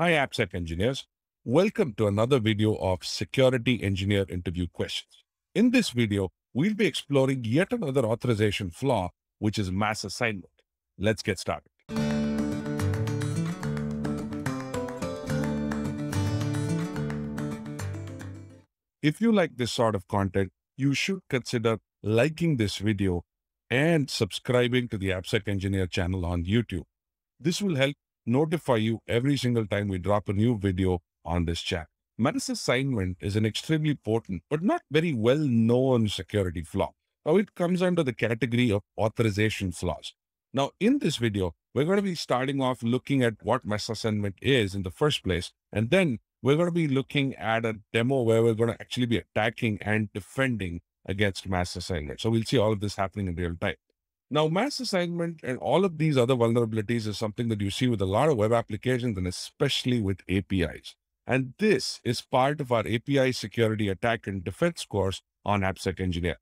Hi, AppSec engineers. Welcome to another video of Security Engineer Interview Questions. In this video, we'll be exploring yet another authorization flaw, which is mass assignment. Let's get started. If you like this sort of content, you should consider liking this video and subscribing to the AppSec Engineer channel on YouTube. This will help notify you every single time we drop a new video on this channel. Mass assignment is an extremely important but not very well-known security flaw. Now it comes under the category of authorization flaws. Now in this video, we're going to be starting off looking at what mass assignment is in the first place, and then we're going to be looking at a demo where we're going to actually be attacking and defending against mass assignment. So we'll see all of this happening in real time. Now, mass assignment and all of these other vulnerabilities is something that you see with a lot of web applications and especially with APIs. And this is part of our API security attack and defense course on AppSec Engineer.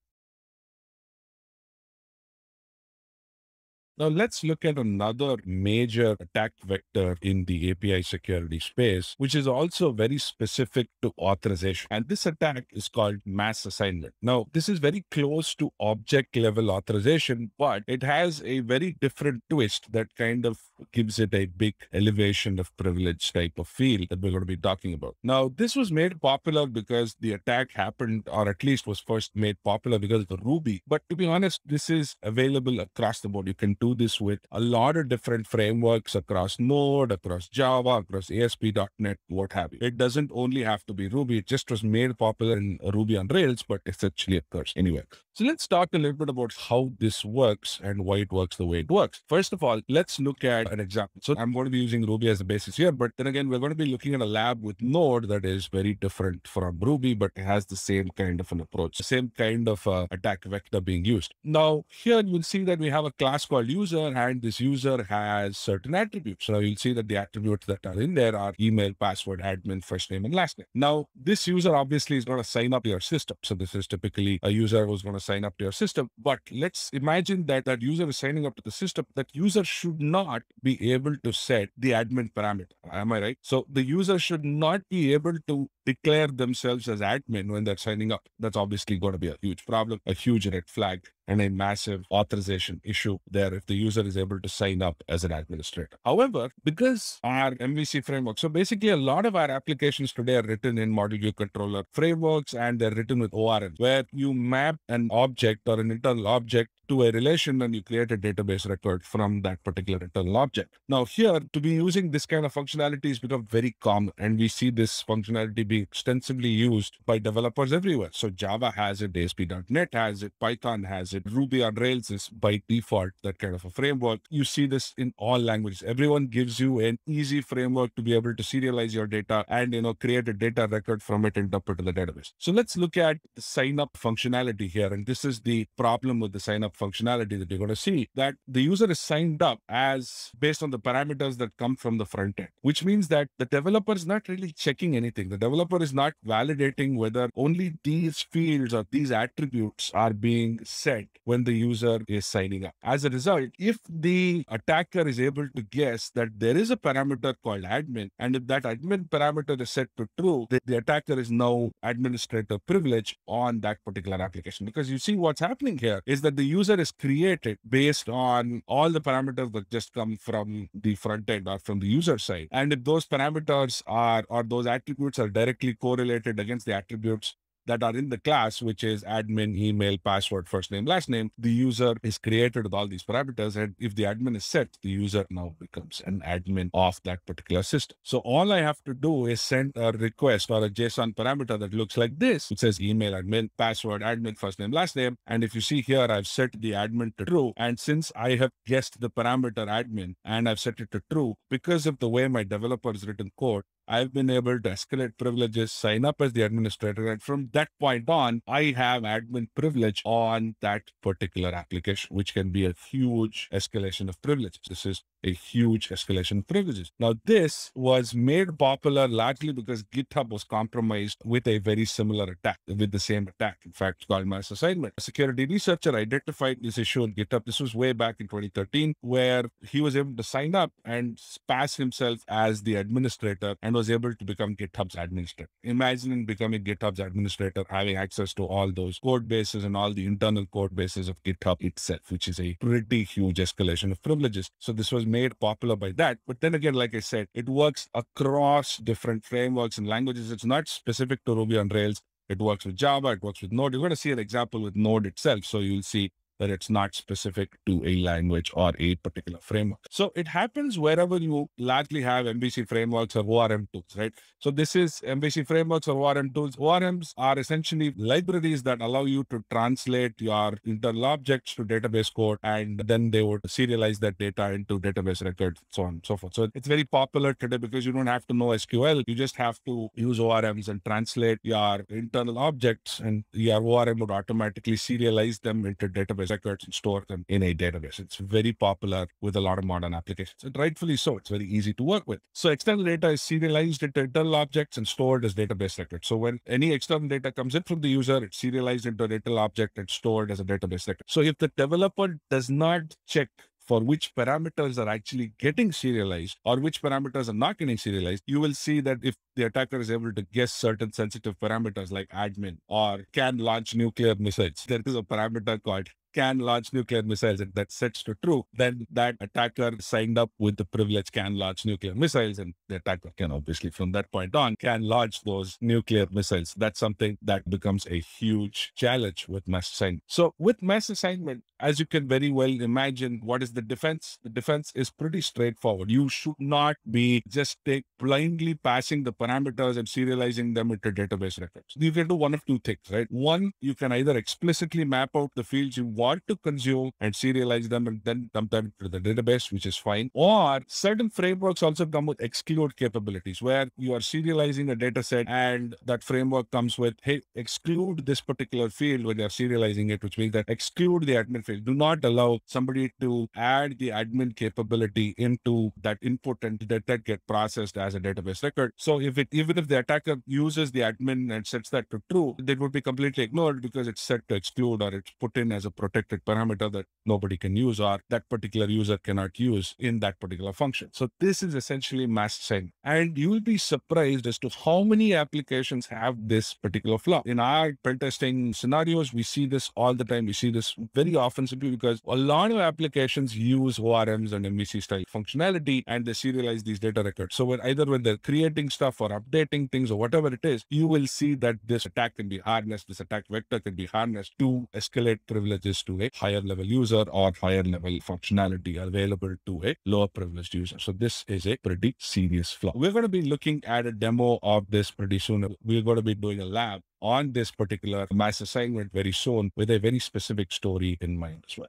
Now, let's look at another major attack vector in the API security space, which is also very specific to authorization. And this attack is called mass assignment. Now, this is very close to object level authorization, but it has a very different twist that kind of gives it a big elevation of privilege type of feel that we're going to be talking about. Now, this was made popular because the attack happened, or at least was first made popular because of Ruby. But to be honest, this is available across the board. You can do this with a lot of different frameworks across Node, across Java, across ASP.NET, what have you. It doesn't only have to be Ruby. It just was made popular in Ruby on Rails, but it's actually a curse anyway. So let's talk a little bit about how this works and why it works the way it works. First of all, let's look at an example. So I'm going to be using Ruby as the basis here, but then again, we're going to be looking at a lab with Node that is very different from Ruby, but it has the same kind of an approach, the same kind of attack vector being used. Now here you'll see that we have a class called user, and this user has certain attributes. Now you'll see that the attributes that are in there are email, password, admin, first name, and last name. Now this user obviously is going to sign up to your system. So this is typically a user who's going to sign up to your system, but let's imagine that that user is signing up to the system. That user should not be able to set the admin parameter. Am I right? So the user should not be able to declare themselves as admin when they're signing up. That's obviously going to be a huge problem, a huge red flag, and a massive authorization issue there if the user is able to sign up as an administrator. However, because our MVC framework, so basically a lot of our applications today are written in Model View Controller frameworks, and they're written with ORM, where you map an object or an internal object to a relation and you create a database record from that particular internal object. Now here, to be using this kind of functionality has become very common, and we see this functionality being extensively used by developers everywhere. So Java has it, ASP.NET has it, Python has it, Ruby on Rails is by default that kind of a framework. You see this in all languages. Everyone gives you an easy framework to be able to serialize your data and, you know, create a data record from it and dump it to the database. So let's look at the sign up functionality here, and this is the problem with the sign up functionality that you're going to see, that the user is signed up as based on the parameters that come from the front end, which means that the developer is not really checking anything. The developer is not validating whether only these fields or these attributes are being set when the user is signing up. As a result, if the attacker is able to guess that there is a parameter called admin, and if that admin parameter is set to true, the attacker is now administrator privilege on that particular application. Because you see what's happening here is that the user is created based on all the parameters that just come from the front end or from the user side. And if those parameters are, or those attributes are directly correlated against the attributes that are in the class, which is admin, email, password, first name, last name, the user is created with all these parameters. And if the admin is set, the user now becomes an admin of that particular system. So all I have to do is send a request or a JSON parameter that looks like this. It says email admin, password admin, first name, last name. And if you see here, I've set the admin to true. And since I have guessed the parameter admin and I've set it to true, because of the way my developer has written code, I've been able to escalate privileges, sign up as the administrator, and from that point on, I have admin privilege on that particular application, which can be a huge escalation of privileges. This is a huge escalation privileges. Now, this was made popular largely because GitHub was compromised with a very similar attack, with the same attack, in fact, called Mass Assignment. A security researcher identified this issue on GitHub. This was way back in 2013, where he was able to sign up and pass himself as the administrator and was able to become GitHub's administrator. Imagining becoming GitHub's administrator, having access to all those code bases and all the internal code bases of GitHub itself, which is a pretty huge escalation of privileges. So this was made popular by that. But then again, like I said, it works across different frameworks and languages. It's not specific to Ruby on Rails. It works with Java, it works with Node. You're going to see an example with Node itself. So you'll see that it's not specific to a language or a particular framework. So it happens wherever you largely have MVC frameworks or ORM tools, right? So this is MVC frameworks or ORM tools. ORMs are essentially libraries that allow you to translate your internal objects to database code, and then they would serialize that data into database records, so on and so forth. So it's very popular today because you don't have to know SQL. You just have to use ORMs and translate your internal objects, and your ORM would automatically serialize them into database records and store them in a database. It's very popular with a lot of modern applications, and rightfully so. It's very easy to work with. So external data is serialized into internal objects and stored as database records. So when any external data comes in from the user, it's serialized into an internal object and stored as a database record. So if the developer does not check for which parameters are actually getting serialized or which parameters are not getting serialized, you will see that if the attacker is able to guess certain sensitive parameters like admin or can launch nuclear missiles, there is a parameter called can launch nuclear missiles, and that sets to true, then that attacker signed up with the privilege can launch nuclear missiles, and the attacker can obviously from that point on can launch those nuclear missiles. That's something that becomes a huge challenge with mass assignment. So with mass assignment, as you can very well imagine, what is the defense? The defense is pretty straightforward. You should not be just blindly passing the parameters and serializing them into database records. You can do one of two things, right? One, you can either explicitly map out the fields you want to consume and serialize them and then dump them to the database, which is fine. Or certain frameworks also come with exclude capabilities, where you are serializing a data set and that framework comes with, hey, exclude this particular field when you're serializing it, which means that exclude the admin field. Do not allow somebody to add the admin capability into that input and that get processed as a database record. So even if the attacker uses the admin and sets that to true, that would be completely ignored because it's set to exclude, or it's put in as a protected parameter that nobody can use, or that particular user cannot use in that particular function. So this is essentially mass assignment. And you will be surprised as to how many applications have this particular flaw. In our pen testing scenarios, we see this all the time. We see this very often simply because a lot of applications use ORMs and MVC style functionality, and they serialize these data records. So when they're creating stuff or updating things or whatever it is, you will see that this attack can be harnessed, this attack vector can be harnessed to escalate privileges to a higher level user, or higher level functionality available to a lower privileged user. So this is a pretty serious flaw. We're going to be looking at a demo of this pretty soon. We're going to be doing a lab on this particular mass assignment very soon with a very specific story in mind as well.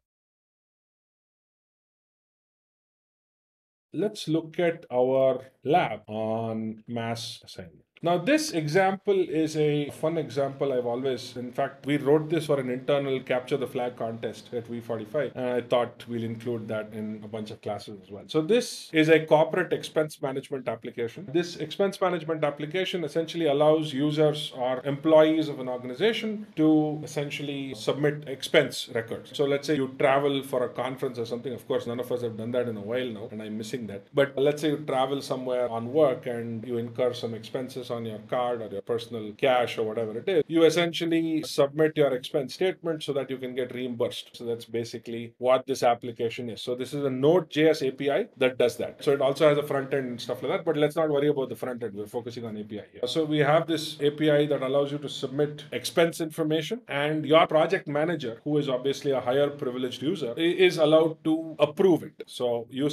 Let's look at our lab on mass assignment. Now, this example is a fun example. In fact, we wrote this for an internal capture the flag contest at V45, and I thought we'll include that in a bunch of classes as well. So this is a corporate expense management application. This expense management application essentially allows users or employees of an organization to essentially submit expense records. So let's say you travel for a conference or something. Of course, none of us have done that in a while now, and I'm missing that. But let's say you travel somewhere on work and you incur some expenses on your card or your personal cash or whatever it is. You essentially submit your expense statement so that you can get reimbursed. So that's basically what this application is. So this is a Node.js API that does that. So it also has a front end and stuff like that, but let's not worry about the front end. We're focusing on API here. So we have this API that allows you to submit expense information, and your project manager, who is obviously a higher privileged user, is allowed to approve it. So you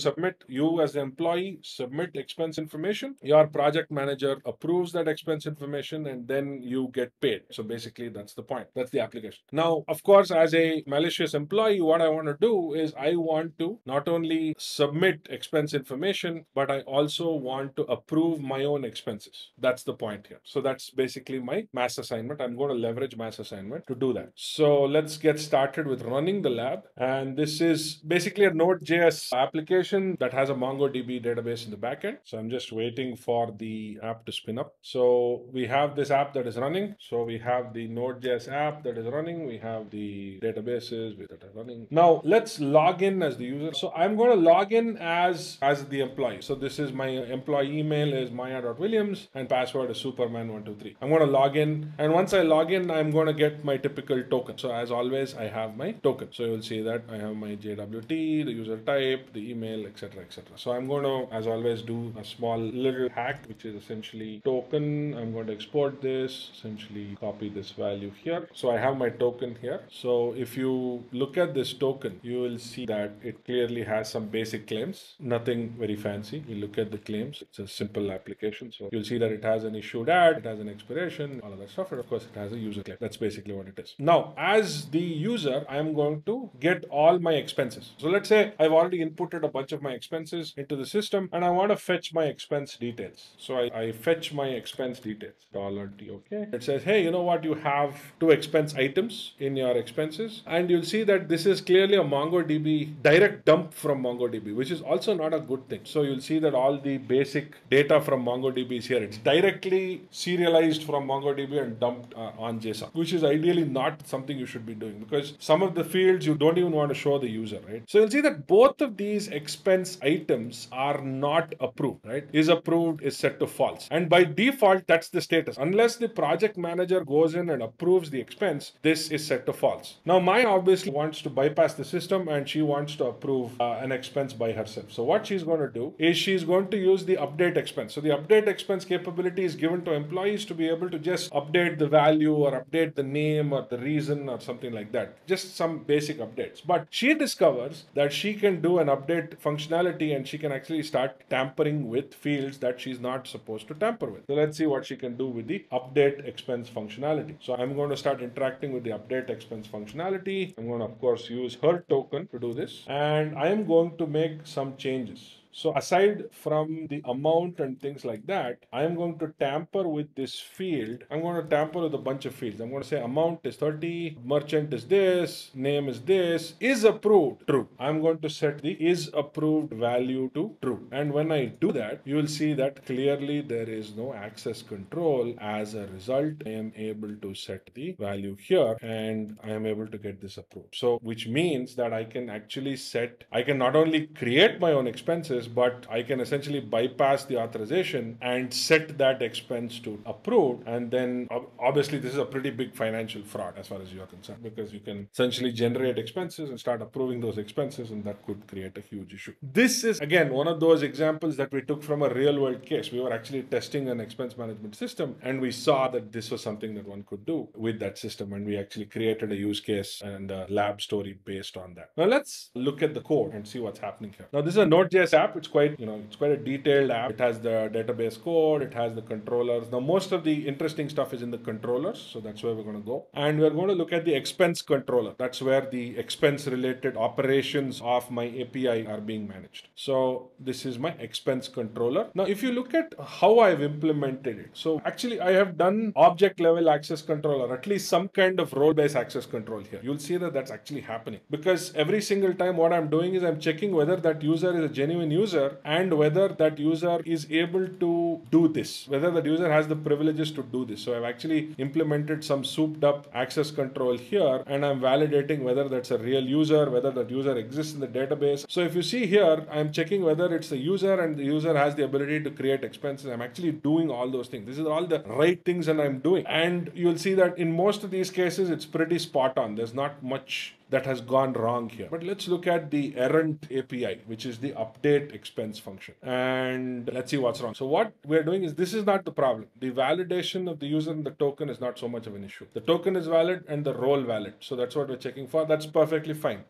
as the employee submit expense information, your project manager approves accrues that expense information and then you get paid. So basically that's the point. That's the application. Now, of course, as a malicious employee, what I want to do is I want to not only submit expense information, but I also want to approve my own expenses. That's the point here. So that's basically my mass assignment. I'm going to leverage mass assignment to do that. So let's get started with running the lab. And this is basically a Node.js application that has a MongoDB database in the backend. So I'm just waiting for the app to spin up. So we have this app that is running. So we have the Node.js app that is running. We have the databases that are running. Now let's log in as the user. So I'm going to log in as the employee. So this is my employee email is maya.williams and password is superman123. I'm going to log in. And once I log in, I'm going to get my typical token. So as always, I have my token. So you'll see that I have my JWT, the user type, the email, etc., etc. So I'm going to, as always, do a small little hack, which is essentially token. I'm going to export this, essentially copy this value here. So I have my token here. So if you look at this token, you will see that it clearly has some basic claims, nothing very fancy. You look at the claims, it's a simple application. So you'll see that it has an issued ad, it has an expiration, all of that stuff. And of course, it has a user claim. That's basically what it is. Now, as the user, I'm going to get all my expenses. So let's say I've already inputted a bunch of my expenses into the system and I want to fetch my expense details. So I fetch my expense details, $D, okay. It says, hey, you know what? You have two expense items in your expenses. And you'll see that this is clearly a MongoDB direct dump from MongoDB, which is also not a good thing. So you'll see that all the basic data from MongoDB is here. It's directly serialized from MongoDB and dumped on JSON, which is ideally not something you should be doing because some of the fields you don't even want to show the user, right? So you'll see that both of these expense items are not approved, right? Is approved is set to false. And by default, that's the status. Unless the project manager goes in and approves the expense, this is set to false. Now, Maya obviously wants to bypass the system and she wants to approve an expense by herself. So what she's going to do is she's going to use the update expense. So the update expense capability is given to employees to be able to just update the value or update the name or the reason or something like that. Just some basic updates. But she discovers that she can do an update functionality and she can actually start tampering with fields that she's not supposed to tamper with. So let's see what she can do with the update expense functionality. So I'm going to start interacting with the update expense functionality. I'm going to, of course, use her token to do this. And I am going to make some changes. So aside from the amount and things like that, I'm going to tamper with this field. I'm going to tamper with a bunch of fields. I'm going to say amount is 30, merchant is this, name is this, is approved, true. I'm going to set the is approved value to true. And when I do that, you will see that clearly there is no access control. As a result, I am able to set the value here and I am able to get this approved. So which means that I can actually set, I can not only create my own expenses, but I can essentially bypass the authorization and set that expense to approved. And then obviously this is a pretty big financial fraud as far as you are concerned, because you can essentially generate expenses and start approving those expenses, and that could create a huge issue. This is again one of those examples that we took from a real world case. We were actually testing an expense management system and we saw that this was something that one could do with that system, and we actually created a use case and a lab story based on that. Now let's look at the code and see what's happening here. Now this is a Node.js app. It's quite a detailed app. It has the database code, it has the controllers. Now, most of the interesting stuff is in the controllers. So that's where we're going to go. And we're going to look at the expense controller. That's where the expense related operations of my API are being managed. So this is my expense controller. Now, if you look at how I've implemented it. So actually I have done object level access control, or at least some kind of role based access control here. You'll see that that's actually happening, because every single time what I'm doing is I'm checking whether that user is a genuine user and whether that user is able to do this, whether that user has the privileges to do this. So I've actually implemented some souped up access control here, and I'm validating whether that's a real user, whether that user exists in the database. So if you see here, I'm checking whether it's the user and the user has the ability to create expenses. I'm actually doing all those things. This is all the right things that I'm doing. And you'll see that in most of these cases, it's pretty spot on. There's not much that has gone wrong here. But let's look at the errant API, which is the update expense function. And let's see what's wrong. So what we're doing is, this is not the problem. The validation of the user and the token is not so much of an issue. The token is valid and the role valid. So that's what we're checking for. That's perfectly fine.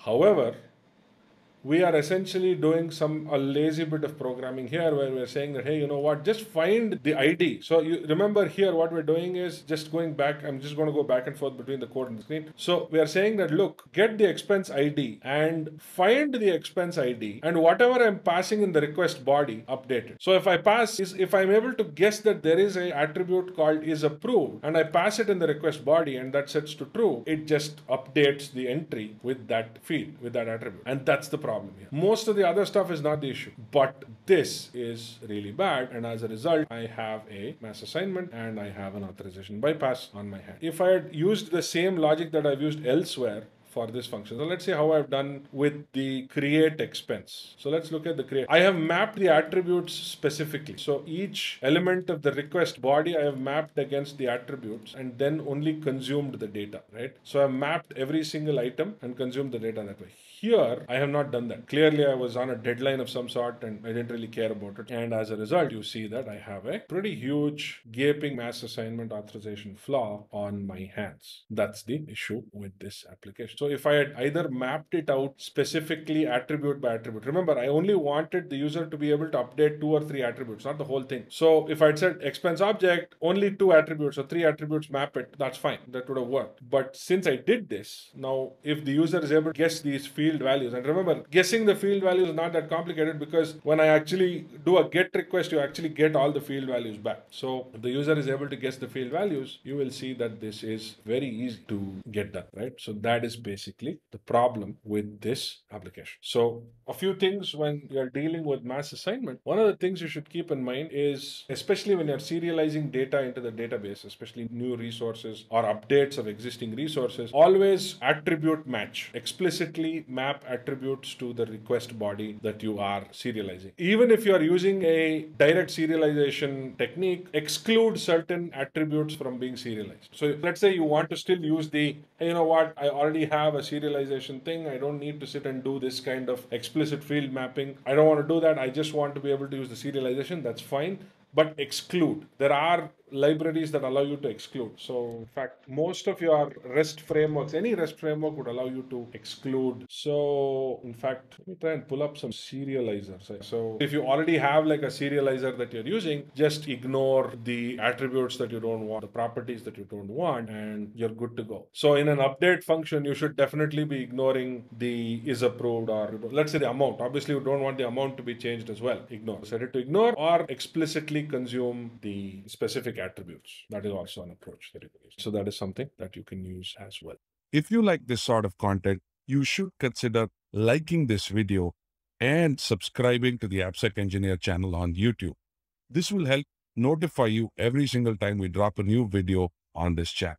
However, we are essentially doing a lazy bit of programming here, where we're saying that, hey, you know what, just find the ID. So you remember here what we're doing is just going back. I'm just going to go back and forth between the code and the screen. So we are saying that, look, get the expense ID and find the expense ID, and whatever I'm passing in the request body, update it. So if I pass, if I'm able to guess that there is an attribute called is approved, and I pass it in the request body and that sets to true, it just updates the entry with that field, with that attribute. And that's the problem here. Most of the other stuff is not the issue, but this is really bad. And as a result, I have a mass assignment and I have an authorization bypass on my hand. If I had used the same logic that I've used elsewhere for this function. So let's see how I've done with the create expense. So let's look at the create. I have mapped the attributes specifically. So each element of the request body, I have mapped against the attributes and then only consumed the data, right? So I've mapped every single item and consumed the data that way. Here, I have not done that. Clearly, I was on a deadline of some sort and I didn't really care about it. And as a result, you see that I have a pretty huge gaping mass assignment authorization flaw on my hands. That's the issue with this application. So if I had either mapped it out specifically attribute by attribute, remember, I only wanted the user to be able to update 2 or 3 attributes, not the whole thing. So if I had said expense object, only 2 attributes or 3 attributes, map it, that's fine. That would have worked. But since I did this, now if the user is able to guess these field values, and remember, guessing the field values is not that complicated, because when I actually do a get request, you actually get all the field values back. So if the user is able to guess the field values, you will see that this is very easy to get done, right? So that is basically the problem with this application. So a few things when you're dealing with mass assignment, one of the things you should keep in mind is, especially when you're serializing data into the database, especially new resources or updates of existing resources, always attribute match. Explicitly map attributes to the request body that you are serializing. Even if you are using a direct serialization technique, exclude certain attributes from being serialized. So let's say you want to still use the, hey, you know what, I already have a serialization thing. I don't need to sit and do this kind of explicit field mapping. I don't want to do that. I just want to be able to use the serialization. That's fine. But exclude. There are libraries that allow you to exclude. So in fact, most of your REST frameworks, any REST framework would allow you to exclude. So in fact, let me try and pull up some serializers. So if you already have like a serializer that you're using, just ignore the attributes that you don't want, the properties that you don't want, and you're good to go. So in an update function, you should definitely be ignoring the is approved, or let's say the amount. Obviously, you don't want the amount to be changed as well. Ignore. Set it to ignore or explicitly consume the specific attributes. That is also an approach that you can use. So that is something that you can use as well. If you like this sort of content, you should consider liking this video and subscribing to the AppSec Engineer channel on YouTube. This will help notify you every single time we drop a new video on this channel.